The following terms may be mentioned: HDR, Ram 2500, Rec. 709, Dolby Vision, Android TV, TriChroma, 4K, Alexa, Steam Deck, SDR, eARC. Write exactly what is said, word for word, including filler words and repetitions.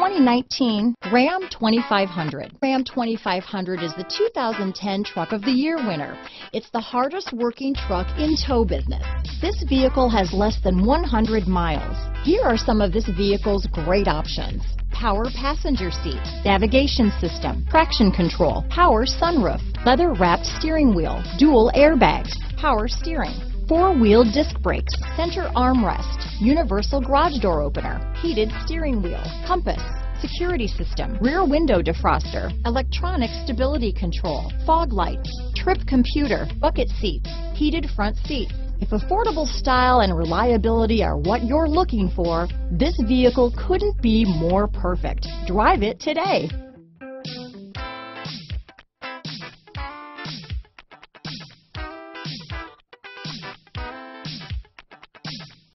twenty nineteen Ram twenty-five hundred. Ram twenty-five hundred is the two thousand ten Truck of the Year winner. It's the hardest working truck in tow business. This vehicle has less than one hundred miles. Here are some of this vehicle's great options: power passenger seat, navigation system, traction control, power sunroof, leather wrapped steering wheel, dual airbags, power steering, four-wheel disc brakes, center armrest, universal garage door opener, heated steering wheel, compass, security system, rear window defroster, electronic stability control, fog lights, trip computer, bucket seats, heated front seats. If affordable style and reliability are what you're looking for, this vehicle couldn't be more perfect. Drive it today.